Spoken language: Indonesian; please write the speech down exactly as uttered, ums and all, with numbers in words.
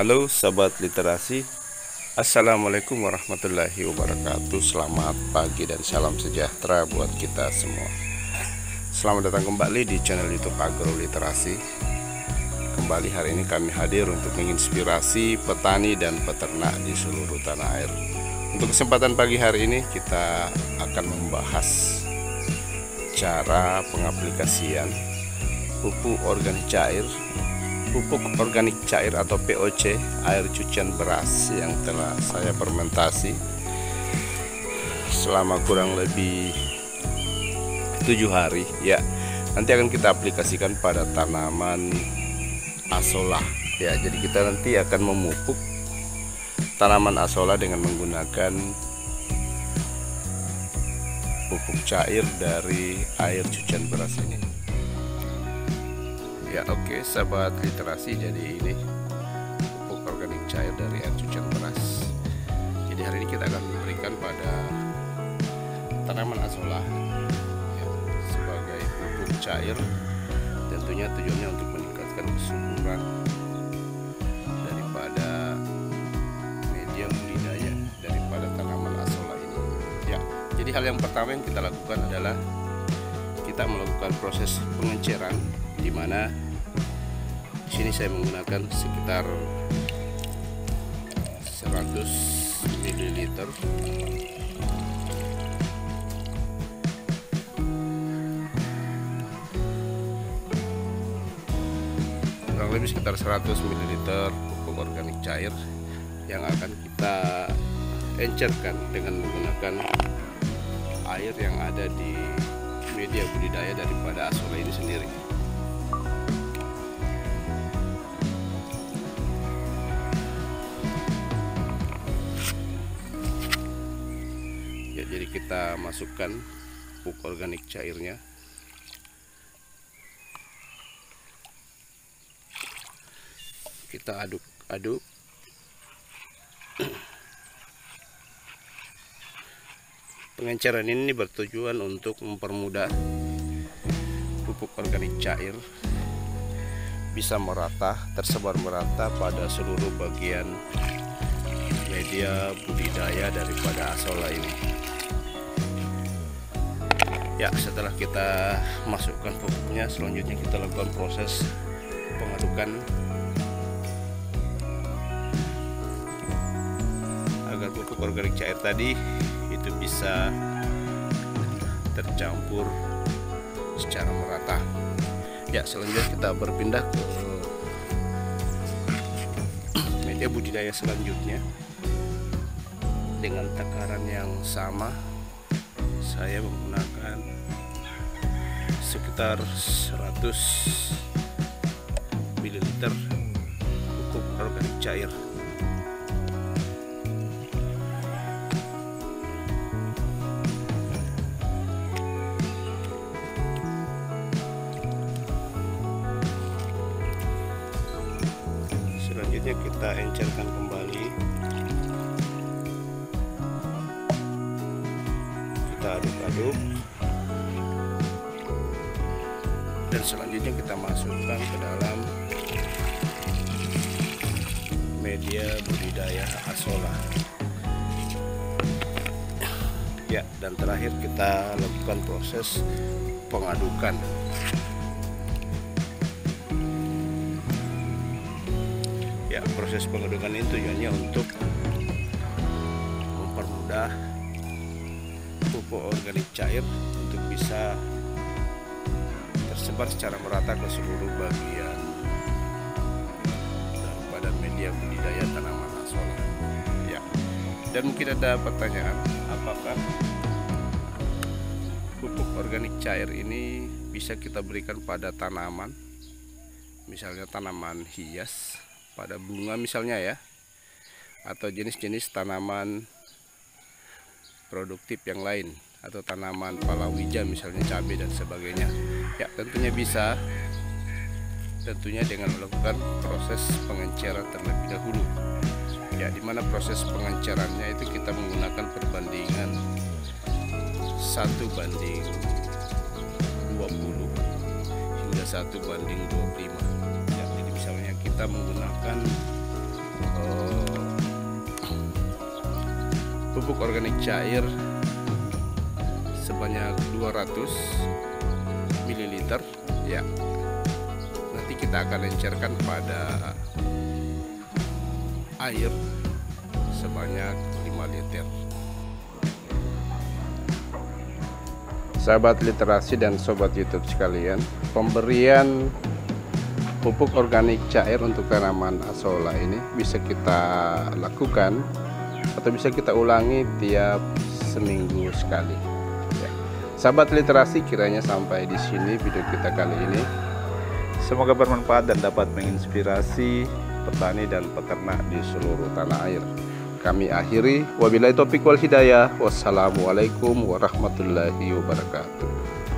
Halo sahabat literasi, assalamualaikum warahmatullahi wabarakatuh. Selamat pagi dan salam sejahtera buat kita semua. Selamat datang kembali di channel YouTube Agro Literasi. Kembali hari ini kami hadir untuk menginspirasi petani dan peternak di seluruh tanah air. Untuk kesempatan pagi hari ini kita akan membahas cara pengaplikasian pupuk organik cair pupuk organik cair atau P O C air cucian beras yang telah saya fermentasi selama kurang lebih tujuh hari, ya. Nanti akan kita aplikasikan pada tanaman Azolla, ya. Jadi kita nanti akan memupuk tanaman Azolla dengan menggunakan pupuk cair dari air cucian beras ini. Ya, oke okay, sahabat literasi, jadi ini pupuk organik cair dari air cucian beras. Jadi hari ini kita akan memberikan pada tanaman Azolla, ya, sebagai pupuk cair, tentunya tujuannya untuk meningkatkan kesuburan daripada media budidaya daripada tanaman Azolla ini, ya. Jadi hal yang pertama yang kita lakukan adalah kita melakukan proses pengenceran, di mana di sini saya menggunakan sekitar seratus mililiter kurang lebih sekitar seratus mililiter pupuk organik cair yang akan kita encerkan dengan menggunakan air yang ada di media budidaya daripada Azolla ini sendiri. Jadi kita masukkan pupuk organik cairnya. Kita aduk-aduk. Pengenceran ini bertujuan untuk mempermudah pupuk organik cair bisa merata, tersebar merata pada seluruh bagian media budidaya daripada Azolla ini. Ya, setelah kita masukkan pupuknya, selanjutnya kita lakukan proses pengadukan agar pupuk organik cair tadi itu bisa tercampur secara merata. Ya, selanjutnya kita berpindah ke media budidaya selanjutnya dengan takaran yang sama. Saya menggunakan sekitar seratus mililiter pupuk organik cair. Selanjutnya kita encerkan kembali. Kita aduk-aduk dan selanjutnya kita masukkan ke dalam media budidaya Azolla, ya. Dan terakhir kita lakukan proses pengadukan. Ya, proses pengadukan ini tujuannya untuk mempermudah pupuk organik cair untuk bisa tersebar secara merata ke seluruh bagian daripada media budidaya tanaman Azolla, ya. Dan mungkin ada pertanyaan, apakah pupuk organik cair ini bisa kita berikan pada tanaman, misalnya tanaman hias, pada bunga misalnya, ya, atau jenis-jenis tanaman produktif yang lain, atau tanaman palawija misalnya cabai dan sebagainya, ya. Tentunya bisa, tentunya dengan melakukan proses pengenceran terlebih dahulu, ya, dimana proses pengencerannya itu kita menggunakan perbandingan satu banding dua puluh hingga satu banding dua puluh lima, ya. Jadi misalnya kita menggunakan pupuk organik cair sebanyak dua ratus mililiter ya. Nanti kita akan encerkan pada air sebanyak lima liter. Sahabat literasi dan sobat YouTube sekalian, pemberian pupuk organik cair untuk tanaman azolla ini bisa kita lakukan atau bisa kita ulangi tiap seminggu sekali. Ya. Sahabat literasi, kiranya sampai di sini video kita kali ini. Semoga bermanfaat dan dapat menginspirasi petani dan peternak di seluruh tanah air. Kami akhiri, wabillahi taufiq wal hidayah, wassalamualaikum warahmatullahi wabarakatuh.